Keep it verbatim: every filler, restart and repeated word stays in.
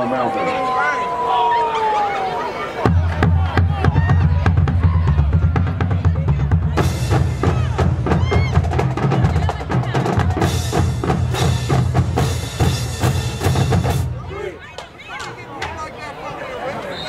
Mountain.